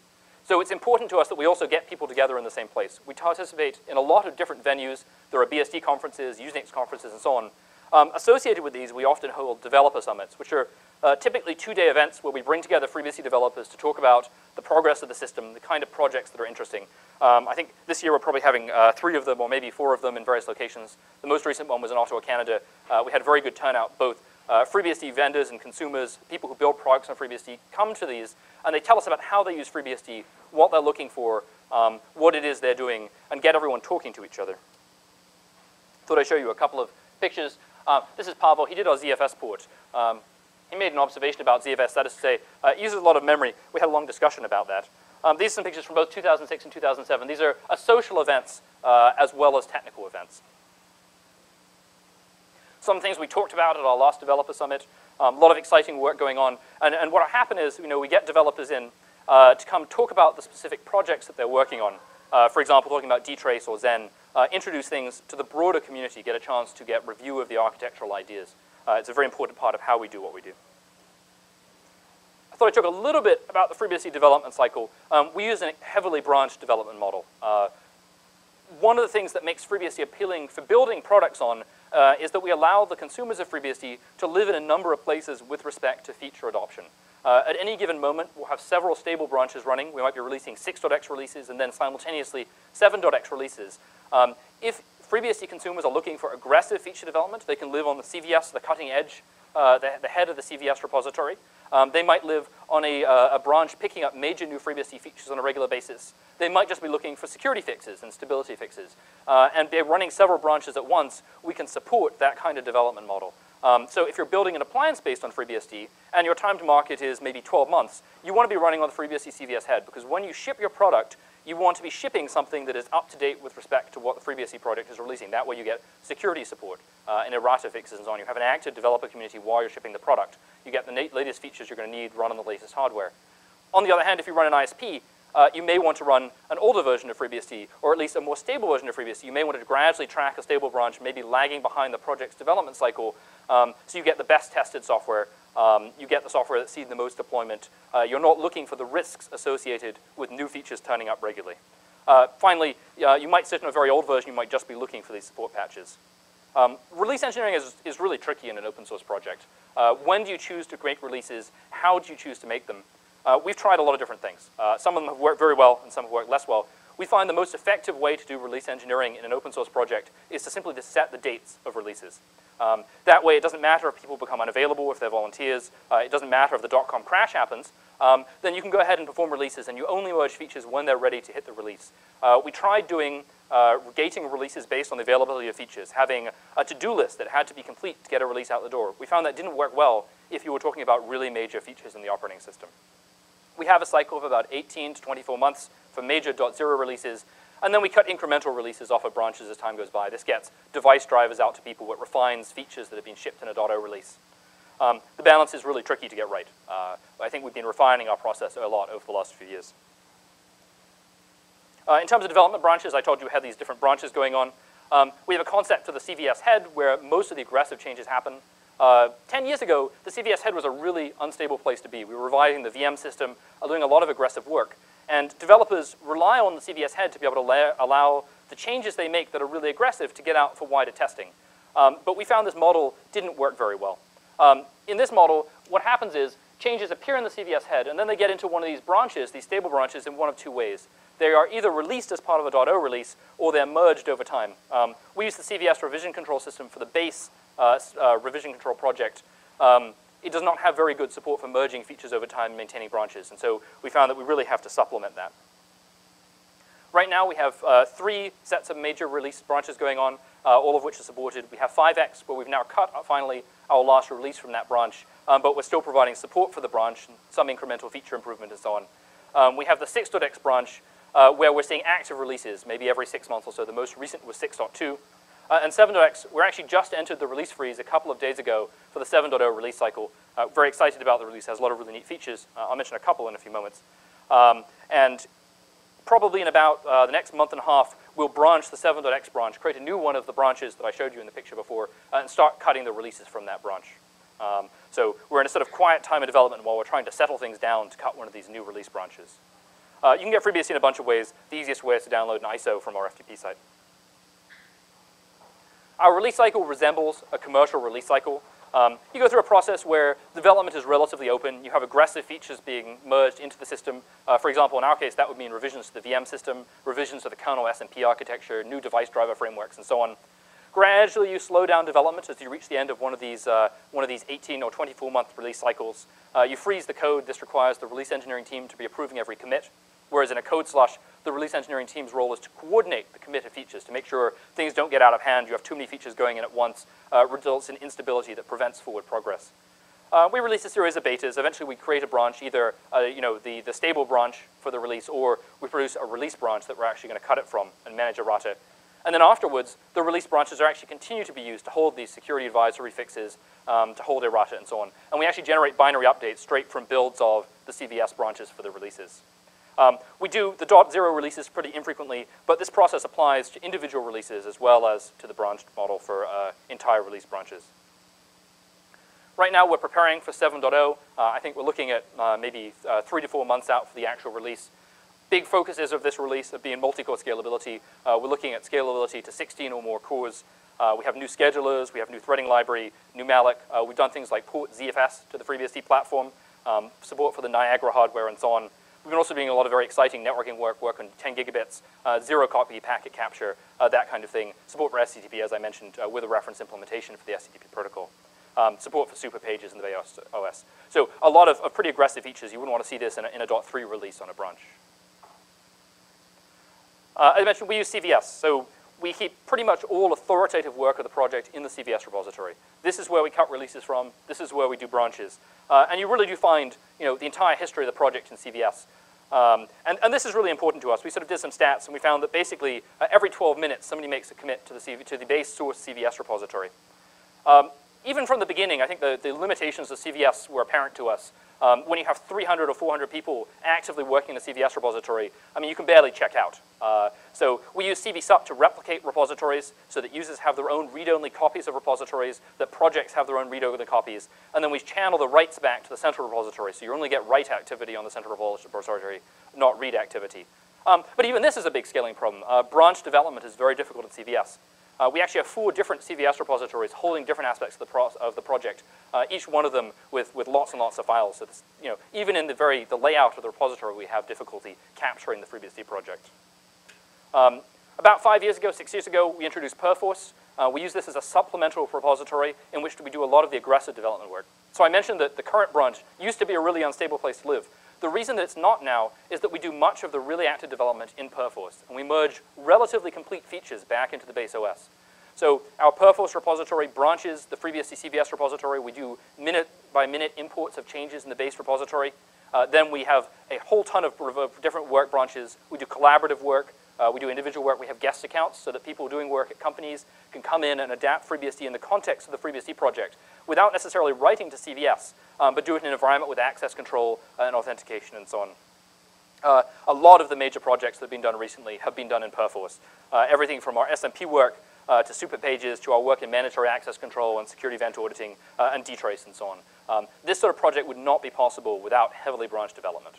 So it's important to us that we also get people together in the same place. We participate in a lot of different venues. There are B S D conferences, Unix conferences, and so on. Um, associated with these, we often hold developer summits, which are Uh, typically two-day events where we bring together FreeBSD developers to talk about the progress of the system, the kind of projects that are interesting. Um, I think this year we're probably having uh, three of them or maybe four of them in various locations. The most recent one was in Ottawa, Canada. Uh, we had a very good turnout. Both uh, FreeBSD vendors and consumers, people who build products on FreeBSD, come to these and they tell us about how they use FreeBSD, what they're looking for, um, what it is they're doing, and get everyone talking to each other. Thought I'd show you a couple of pictures. Uh, this is Pavel. He did our Z F S port. Um, He made an observation about Z F S, that is to say, uh, it uses a lot of memory. We had a long discussion about that. Um, these are some pictures from both two thousand six and two thousand seven. These are uh, social events uh, as well as technical events. Some things we talked about at our last developer summit. Um, a lot of exciting work going on. And, and what happened is, you know, we get developers in uh, to come talk about the specific projects that they're working on. Uh, for example, talking about DTrace or Zen, uh, introduce things to the broader community, get a chance to get review of the architectural ideas. Uh, it's a very important part of how we do what we do. I thought I'd talk a little bit about the FreeBSD development cycle. Um, we use a heavily branched development model. Uh, one of the things that makes FreeBSD appealing for building products on uh, is that we allow the consumers of FreeBSD to live in a number of places with respect to feature adoption. Uh, at any given moment, we'll have several stable branches running. We might be releasing six dot x releases and then simultaneously seven dot x releases. Um, if FreeBSD consumers are looking for aggressive feature development, they can live on the C V S, the cutting edge, uh, the, the head of the C V S repository. Um, they might live on a, uh, a branch picking up major new FreeBSD features on a regular basis. They might just be looking for security fixes and stability fixes. Uh, and by running several branches at once, we can support that kind of development model. Um, so if you're building an appliance based on FreeBSD and your time to market is maybe twelve months, you want to be running on the FreeBSD C V S head, because when you ship your product, you want to be shipping something that is up to date with respect to what the FreeBSD project is releasing. That way you get security support uh, and errata fixes and so on. You have an active developer community while you're shipping the product. You get the latest features you're going to need run on the latest hardware. On the other hand, if you run an I S P, Uh, you may want to run an older version of FreeBSD, or at least a more stable version of FreeBSD. You may want to gradually track a stable branch, maybe lagging behind the project's development cycle, um, so you get the best tested software. Um, you get the software that's seen the most deployment. Uh, you're not looking for the risks associated with new features turning up regularly. Uh, finally, uh, you might sit in a very old version. You might just be looking for these support patches. Um, release engineering is, is really tricky in an open source project. Uh, when do you choose to make releases? How do you choose to make them? Uh, we've tried a lot of different things. Uh, some of them have worked very well and some have worked less well. We find the most effective way to do release engineering in an open source project is to simply just set the dates of releases. Um, that way it doesn't matter if people become unavailable, if they're volunteers, uh, it doesn't matter if the dot-com crash happens, um, then you can go ahead and perform releases, and you only merge features when they're ready to hit the release. Uh, we tried doing uh, gating releases based on the availability of features, having a to-do list that had to be complete to get a release out the door. We found that didn't work well if you were talking about really major features in the operating system. We have a cycle of about eighteen to twenty-four months for major .zero releases, and then we cut incremental releases off of branches as time goes by. This gets device drivers out to people. It refines features that have been shipped in a .zero release. Um, the balance is really tricky to get right. Uh, I think we've been refining our process a lot over the last few years. Uh, in terms of development branches, I told you we had these different branches going on. Um, we have a concept for the C V S head where most of the aggressive changes happen. Uh, ten years ago, the C V S head was a really unstable place to be. We were revising the V M system, doing a lot of aggressive work. And developers rely on the C V S head to be able to allow the changes they make that are really aggressive to get out for wider testing. Um, but we found this model didn't work very well. Um, in this model, what happens is changes appear in the C V S head, and then they get into one of these branches, these stable branches, in one of two ways. They are either released as part of a .zero release, or they're merged over time. Um, we use the C V S revision control system for the base Uh, uh, revision control project. Um, it does not have very good support for merging features over time and maintaining branches, and so we found that we really have to supplement that. Right now we have uh, three sets of major release branches going on, uh, all of which are supported. We have five x, where we've now cut uh, finally our last release from that branch, um, but we're still providing support for the branch, and some incremental feature improvement and so on. Um, we have the six dot x branch, uh, where we're seeing active releases, maybe every six months or so. The most recent was six point two. Uh, and seven dot x, we're actually just entered the release freeze a couple of days ago for the seven dot zero release cycle. Uh, very excited about the release. It has a lot of really neat features. Uh, I'll mention a couple in a few moments. Um, and probably in about uh, the next month and a half, we'll branch the seven dot x branch, create a new one of the branches that I showed you in the picture before, and start cutting the releases from that branch. Um, so we're in a sort of quiet time of development while we're trying to settle things down to cut one of these new release branches. Uh, you can get FreeBSD in a bunch of ways. The easiest way is to download an I S O from our F T P site. Our release cycle resembles a commercial release cycle. Um, you go through a process where development is relatively open. You have aggressive features being merged into the system. Uh, for example, in our case, that would mean revisions to the V M system, revisions to the kernel S M P architecture, new device driver frameworks, and so on. Gradually, you slow down development as you reach the end of one of these, uh, one of these eighteen or twenty-four month release cycles. Uh, you freeze the code. This requires the release engineering team to be approving every commit, whereas in a code slush, the release engineering team's role is to coordinate the commit of features to make sure things don't get out of hand. You have too many features going in at once, uh, results in instability that prevents forward progress. Uh, we release a series of betas. Eventually, we create a branch, either uh, you know the, the stable branch for the release, or we produce a release branch that we're actually going to cut it from and manage errata. And then afterwards, the release branches are actually continue to be used to hold these security advisory fixes, um, to hold errata, and so on. And we actually generate binary updates straight from builds of the C V S branches for the releases. Um, we do the dot zero releases pretty infrequently, but this process applies to individual releases as well as to the branched model for uh, entire release branches. Right now, we're preparing for seven point oh. Uh, I think we're looking at uh, maybe uh, three to four months out for the actual release. Big focuses of this release have been multi-core scalability. Uh, we're looking at scalability to sixteen or more cores. Uh, we have new schedulers. We have new threading library, new malloc. Uh, we've done things like port Z F S to the FreeBSD platform, um, support for the Niagara hardware, and so on. We've been also doing a lot of very exciting networking work, work on ten gigabits, uh, zero copy packet capture, uh, that kind of thing. Support for S C T P, as I mentioned, uh, with a reference implementation for the S C T P protocol. Um, support for super pages in the O S. So a lot of, of pretty aggressive features. You wouldn't want to see this in a, in a dot three release on a branch. Uh, as I mentioned, we use C V S. So we keep pretty much all authoritative work of the project in the C V S repository. This is where we cut releases from. This is where we do branches. Uh, and you really do find you know, the entire history of the project in C V S. Um, and, and this is really important to us. We sort of did some stats, and we found that basically uh, every twelve minutes, somebody makes a commit to the, C V, to the base source C V S repository. Um, even from the beginning, I think the, the limitations of C V S were apparent to us. Um, when you have three hundred or four hundred people actively working in the C V S repository, I mean, you can barely check out. Uh, so we use C V S U P to replicate repositories so that users have their own read-only copies of repositories, that projects have their own read-only copies, and then we channel the writes back to the central repository, so you only get write activity on the central repository, not read activity. Um, but even this is a big scaling problem. Uh, branch development is very difficult in C V S. Uh, we actually have four different C V S repositories holding different aspects of the, pro of the project, uh, each one of them with, with lots and lots of files. So this, you know, even in the very the layout of the repository, we have difficulty capturing the FreeBSD project. Um, about five years ago, six years ago, we introduced Perforce. Uh, we use this as a supplemental repository in which we do a lot of the aggressive development work. So I mentioned that the current branch used to be a really unstable place to live. The reason that it's not now is that we do much of the really active development in Perforce, and we merge relatively complete features back into the base O S. So our Perforce repository branches the FreeBSD C V S repository. We do minute-by-minute imports of changes in the base repository. Uh, then we have a whole ton of different work branches. We do collaborative work. Uh, we do individual work. We have guest accounts so that people doing work at companies can come in and adapt FreeBSD in the context of the FreeBSD project without necessarily writing to C V S, um, but do it in an environment with access control and authentication and so on. Uh, a lot of the major projects that have been done recently have been done in Perforce. Uh, everything from our S M P work uh, to super pages to our work in mandatory access control and security event auditing uh, and DTrace and so on. Um, this sort of project would not be possible without heavily branched development.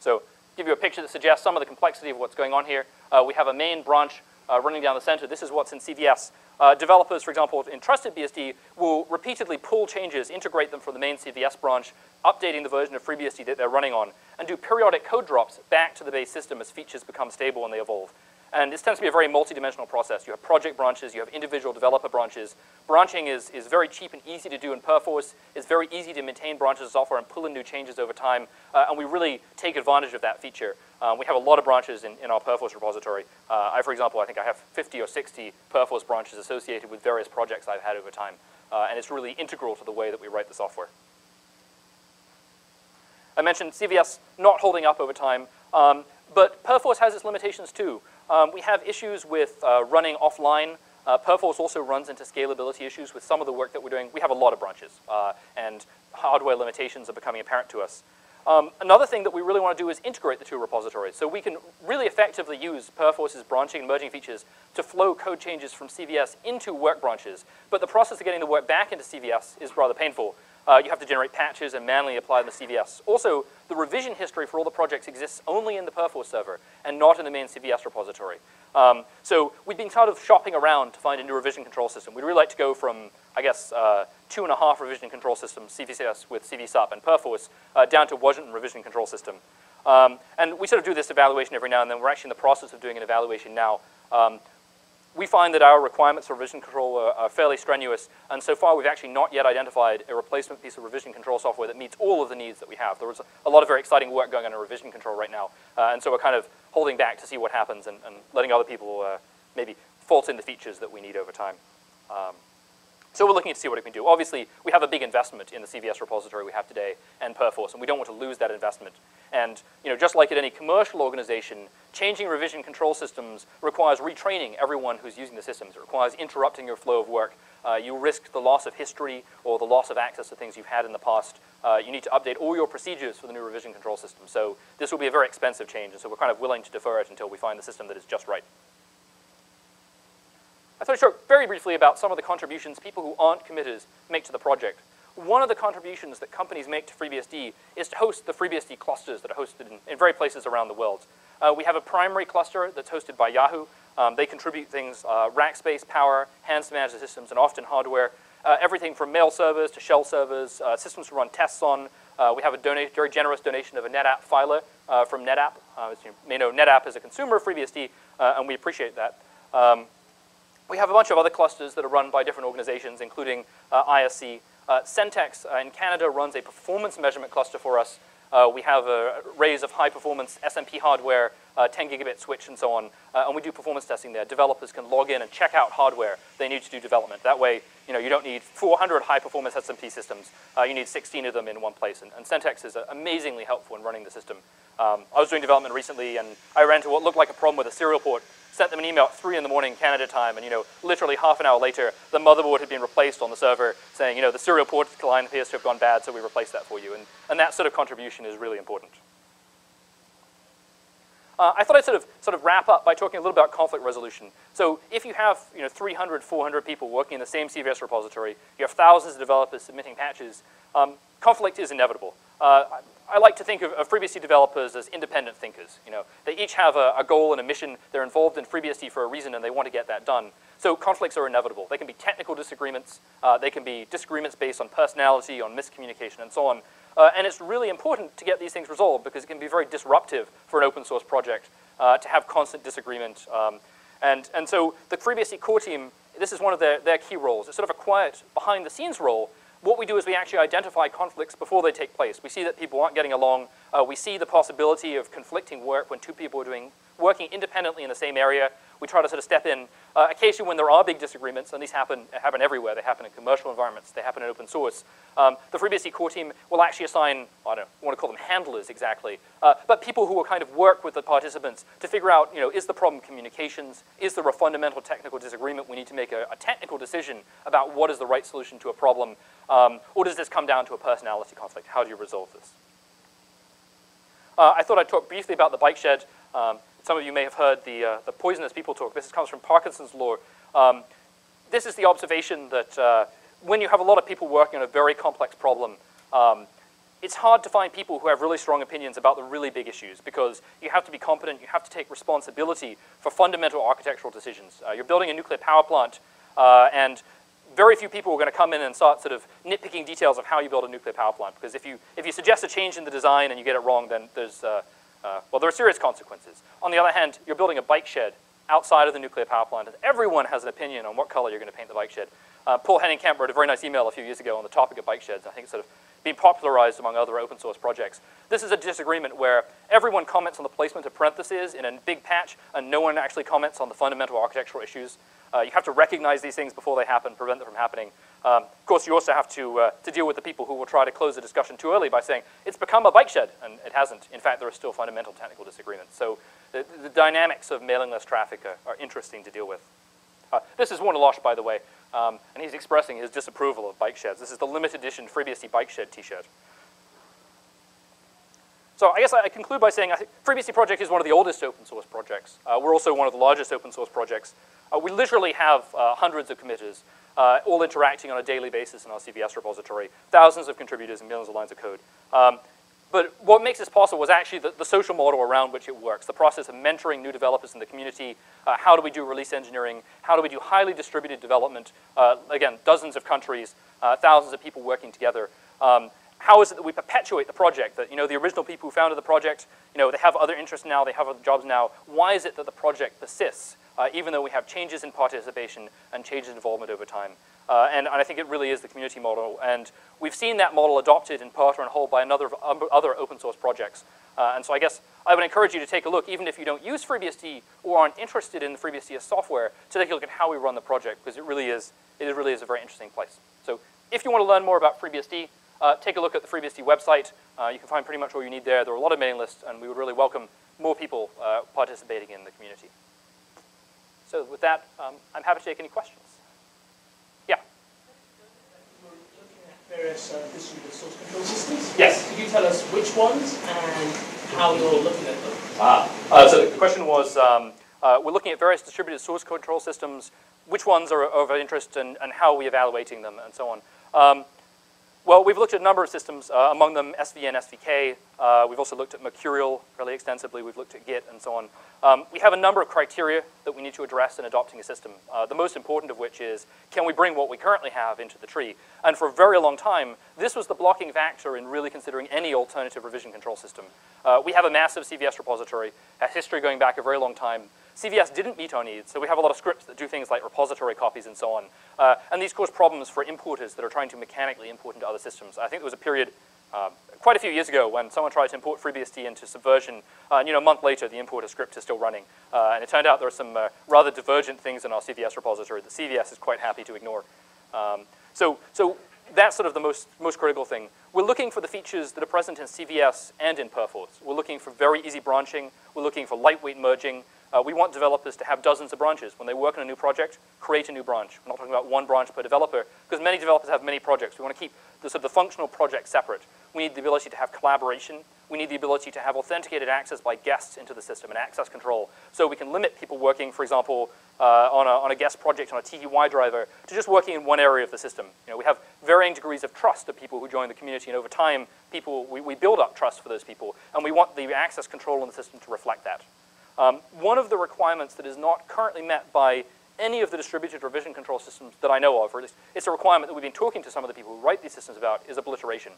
So, give you a picture that suggests some of the complexity of what's going on here. Uh, we have a main branch uh, running down the center. This is what's in C V S. Uh, developers, for example, in trusted B S D will repeatedly pull changes, integrate them from the main C V S branch, updating the version of FreeBSD that they're running on, and do periodic code drops back to the base system as features become stable and they evolve. And this tends to be a very multi-dimensional process. You have project branches, you have individual developer branches. Branching is, is very cheap and easy to do in Perforce. It's very easy to maintain branches of software and pull in new changes over time. Uh, and we really take advantage of that feature. Um, we have a lot of branches in, in our Perforce repository. Uh, I, for example, I think I have fifty or sixty Perforce branches associated with various projects I've had over time. Uh, and it's really integral to the way that we write the software. I mentioned C V S not holding up over time. Um, but Perforce has its limitations too. Um, we have issues with uh, running offline. Uh, Perforce also runs into scalability issues with some of the work that we're doing. We have a lot of branches, uh, and hardware limitations are becoming apparent to us. Um, another thing that we really want to do is integrate the two repositories. So we can really effectively use Perforce's branching and merging features to flow code changes from C V S into work branches. But the process of getting the work back into C V S is rather painful. Uh, you have to generate patches and manually apply them to C V S. Also, the revision history for all the projects exists only in the Perforce server and not in the main C V S repository. Um, so we've been sort of shopping around to find a new revision control system. We'd really like to go from, I guess, uh, two and a half revision control systems, C V S with C V S U P and Perforce, uh, down to one revision control system. Um, and we sort of do this evaluation every now and then. We're actually in the process of doing an evaluation now. Um, We find that our requirements for revision control are, are fairly strenuous, and so far we've actually not yet identified a replacement piece of revision control software that meets all of the needs that we have. There was a lot of very exciting work going on in revision control right now, uh, and so we're kind of holding back to see what happens and, and letting other people uh, maybe fault in the features that we need over time. Um, so we're looking to see what it can do. Obviously, we have a big investment in the C V S repository we have today and Perforce, and we don't want to lose that investment. And you know, just like at any commercial organization, changing revision control systems requires retraining everyone who's using the systems. It requires interrupting your flow of work. Uh, you risk the loss of history or the loss of access to things you've had in the past. Uh, you need to update all your procedures for the new revision control system. So this will be a very expensive change, and so we're kind of willing to defer it until we find the system that is just right. I thought I'd talk very briefly about some of the contributions people who aren't committers make to the project. One of the contributions that companies make to FreeBSD is to host the FreeBSD clusters that are hosted in, in various places around the world. Uh, we have a primary cluster that's hosted by Yahoo. Um, they contribute things, uh, rack space, power, hands to manage the systems, and often hardware. Uh, everything from mail servers to shell servers, uh, systems to run tests on. Uh, we have a donate, very generous donation of a NetApp filer uh, from NetApp. Uh, as you may know, NetApp is a consumer of FreeBSD, uh, and we appreciate that. Um, we have a bunch of other clusters that are run by different organizations, including uh, I S C. Uh, Sentex uh, in Canada runs a performance measurement cluster for us. Uh, we have uh, arrays of high-performance S M P hardware, uh, ten gigabit switch, and so on, uh, and we do performance testing there. Developers can log in and check out hardware they need to do development. That way, you know, you don't need four hundred high-performance S M P systems. Uh, you need sixteen of them in one place, and, and Sentex is uh, amazingly helpful in running the system. Um, I was doing development recently, and I ran into what looked like a problem with a serial port. Sent them an email at three in the morning Canada time, and you know, literally half an hour later, the motherboard had been replaced on the server, saying, you know, the serial port line appears to have gone bad, so we replaced that for you. And, and that sort of contribution is really important. Uh, I thought I'd sort of, sort of wrap up by talking a little about conflict resolution. So if you have you know, three hundred, four hundred people working in the same C V S repository, you have thousands of developers submitting patches, um, conflict is inevitable. Uh, I like to think of, of FreeBSD developers as independent thinkers. You know, they each have a, a goal and a mission. They're involved in FreeBSD for a reason, and they want to get that done. So conflicts are inevitable. They can be technical disagreements. Uh, they can be disagreements based on personality, on miscommunication, and so on. Uh, and it's really important to get these things resolved because it can be very disruptive for an open source project uh, to have constant disagreement. Um, and, and so the FreeBSD core team, this is one of their, their key roles. It's sort of a quiet, behind-the-scenes role. What we do is we actually identify conflicts before they take place. We see that people aren't getting along. Uh, we see the possibility of conflicting work when two people are doing, working independently in the same area. We try to sort of step in. Uh, occasionally when there are big disagreements, and these happen, happen everywhere. They happen in commercial environments. They happen in open source. Um, the FreeBSD core team will actually assign, I don't want to call them handlers exactly, uh, but people who will kind of work with the participants to figure out, you know, is the problem communications? Is there a fundamental technical disagreement? We need to make a, a technical decision about what is the right solution to a problem. Um, or does this come down to a personality conflict? How do you resolve this? Uh, I thought I'd talk briefly about the bike shed. Um, some of you may have heard the, uh, the poisonous people talk. This comes from Parkinson's law. Um, this is the observation that uh, when you have a lot of people working on a very complex problem, um, it's hard to find people who have really strong opinions about the really big issues because you have to be competent, you have to take responsibility for fundamental architectural decisions. Uh, you're building a nuclear power plant uh, and very few people are going to come in and start sort of nitpicking details of how you build a nuclear power plant, because if you, if you suggest a change in the design and you get it wrong, then there's, uh, uh, well, there are serious consequences. On the other hand, you're building a bike shed outside of the nuclear power plant, and everyone has an opinion on what color you're going to paint the bike shed. Uh, Paul Henning-Kemp wrote a very nice email a few years ago on the topic of bike sheds. I think it's sort of been popularized among other open source projects. This is a disagreement where everyone comments on the placement of parentheses in a big patch, and no one actually comments on the fundamental architectural issues. Uh, you have to recognize these things before they happen, prevent them from happening. Um, of course, you also have to, uh, to deal with the people who will try to close the discussion too early by saying, it's become a bike shed, and it hasn't. In fact, there are still fundamental technical disagreements. So the, the dynamics of mailing list traffic are, are interesting to deal with. Uh, this is Warner Losh, by the way, um, and he's expressing his disapproval of bike sheds. This is the limited edition FreeBSD bike shed t-shirt. So I guess I conclude by saying I think FreeBSD project is one of the oldest open source projects. Uh, we're also one of the largest open source projects. Uh, we literally have uh, hundreds of committers, uh, all interacting on a daily basis in our C V S repository, thousands of contributors and millions of lines of code. Um, but what makes this possible was actually the, the social model around which it works, the process of mentoring new developers in the community, uh, how do we do release engineering, how do we do highly distributed development, uh, again, dozens of countries, uh, thousands of people working together. Um, How is it that we perpetuate the project? That, you know, the original people who founded the project, you know, they have other interests now, they have other jobs now. Why is it that the project persists, uh, even though we have changes in participation and changes in involvement over time? Uh, and, and I think it really is the community model. And we've seen that model adopted in part or in whole by another um, other open source projects. Uh, and so I guess I would encourage you to take a look, even if you don't use FreeBSD or aren't interested in the FreeBSD software, to take a look at how we run the project, because it really is, it really is a very interesting place. So if you want to learn more about FreeBSD, Uh, take a look at the FreeBSD website. Uh, you can find pretty much all you need there. There are a lot of mailing lists, and we would really welcome more people uh, participating in the community. So with that, um, I'm happy to take any questions. Yeah? Various uh, distributed source control systems. Yes. Could you tell us which ones and how you're looking at them? Ah. Uh, so the question was, um, uh, we're looking at various distributed source control systems, which ones are of interest, and, and how are we evaluating them, and so on. Um, Well, we've looked at a number of systems, uh, among them S V N, S V K. Uh, we've also looked at Mercurial fairly extensively. We've looked at Git and so on. Um, we have a number of criteria that we need to address in adopting a system, uh, the most important of which is, can we bring what we currently have into the tree? And for a very long time, this was the blocking factor in really considering any alternative revision control system. Uh, we have a massive C V S repository, a history going back a very long time. C V S didn't meet our needs, so we have a lot of scripts that do things like repository copies and so on. Uh, and these cause problems for importers that are trying to mechanically import into other systems. I think there was a period uh, quite a few years ago when someone tried to import FreeBSD into Subversion, uh, and you know, a month later the importer script is still running. Uh, and it turned out there are some uh, rather divergent things in our C V S repository that C V S is quite happy to ignore. Um, so, so that's sort of the most, most critical thing. We're looking for the features that are present in C V S and in Perforce. We're looking for very easy branching. We're looking for lightweight merging. Uh, we want developers to have dozens of branches. When they work on a new project, create a new branch. We're not talking about one branch per developer, because many developers have many projects. We want to keep the, sort of the functional project separate. We need the ability to have collaboration. We need the ability to have authenticated access by guests into the system and access control. So we can limit people working, for example, uh, on, a, on a guest project on a T T Y driver to just working in one area of the system. You know, we have varying degrees of trust of people who join the community, and over time, people, we, we build up trust for those people, and we want the access control in the system to reflect that. Um, one of the requirements that is not currently met by any of the distributed revision control systems that I know of, or at least it's a requirement that we've been talking to some of the people who write these systems about, is obliteration.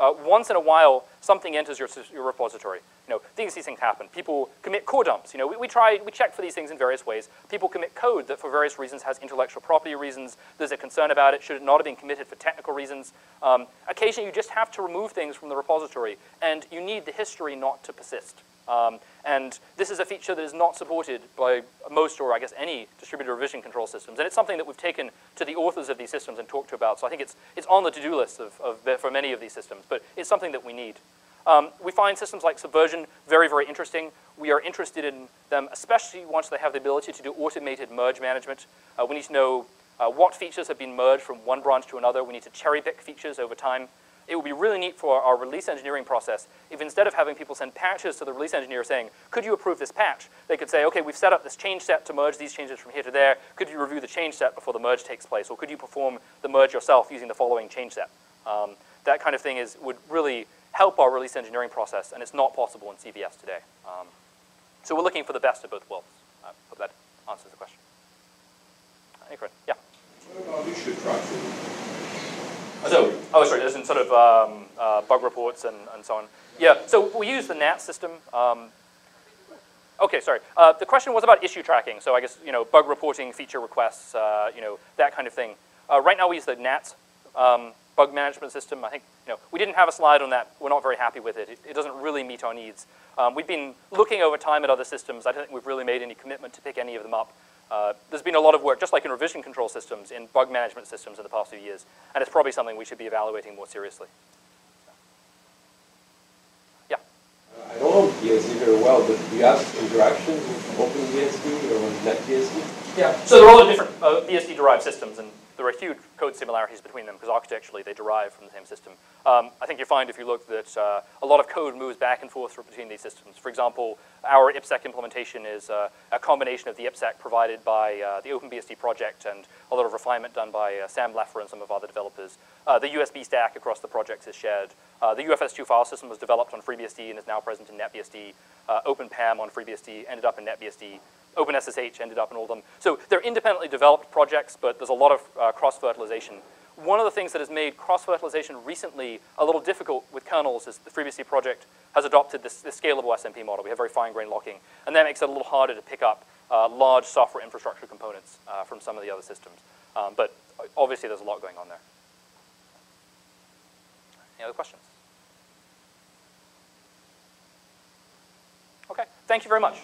Uh, once in a while, something enters your, your repository. You know, things, these things happen. People commit core dumps. You know, we, we try, we check for these things in various ways. People commit code that for various reasons has intellectual property reasons. There's a concern about it. Should it not have been committed for technical reasons? Um, occasionally, you just have to remove things from the repository, and you need the history not to persist. Um, and this is a feature that is not supported by most, or I guess any, distributed revision control systems. And it's something that we've taken to the authors of these systems and talked to about. So I think it's, it's on the to-do list of, of, for many of these systems, but it's something that we need. Um, we find systems like Subversion very, very interesting. We are interested in them, especially once they have the ability to do automated merge management. Uh, we need to know uh, what features have been merged from one branch to another. We need to cherry pick features over time. It would be really neat for our release engineering process if, instead of having people send patches to the release engineer saying, could you approve this patch? They could say, okay, we've set up this change set to merge these changes from here to there. Could you review the change set before the merge takes place? Or could you perform the merge yourself using the following change set? Um, that kind of thing is, would really help our release engineering process, and it's not possible in C V S today. Um, so we're looking for the best of both worlds. I hope that answers the question. Any question? Yeah? What about issue tracking? So, oh, sorry, there's in sort of um, uh, bug reports and, and so on. Yeah, so we use the N A T system. Um, okay, sorry. Uh, the question was about issue tracking. So I guess, you know, bug reporting, feature requests, uh, you know, that kind of thing. Uh, right now we use the N A T um, bug management system. I think, you know, we didn't have a slide on that. We're not very happy with it. It, it doesn't really meet our needs. Um, we've been looking over time at other systems. I don't think we've really made any commitment to pick any of them up. Uh, there's been a lot of work, just like in revision control systems, in bug management systems in the past few years, and it's probably something we should be evaluating more seriously. Yeah? Uh, I don't know B S D very well, but do you have interactions with OpenBSD or NetBSD? Yeah, so they're all different uh, B S D derived systems, and there are huge code similarities between them because architecturally they derive from the same system. Um, I think you find if you look that uh, a lot of code moves back and forth between these systems. For example, our IPsec implementation is uh, a combination of the IPsec provided by uh, the OpenBSD project and a lot of refinement done by uh, Sam Laffer and some of other developers. Uh, the U S B stack across the projects is shared. Uh, the U F S two file system was developed on FreeBSD and is now present in NetBSD. Uh, OpenPAM on FreeBSD ended up in NetBSD. OpenSSH ended up in all of them. So they're independently developed projects, but there's a lot of uh, cross-fertilization. One of the things that has made cross-fertilization recently a little difficult with kernels is the FreeBSD project has adopted this, this scalable S M P model. We have very fine-grained locking, and that makes it a little harder to pick up uh, large software infrastructure components uh, from some of the other systems. Um, but obviously there's a lot going on there. Any other questions? Okay, thank you very much.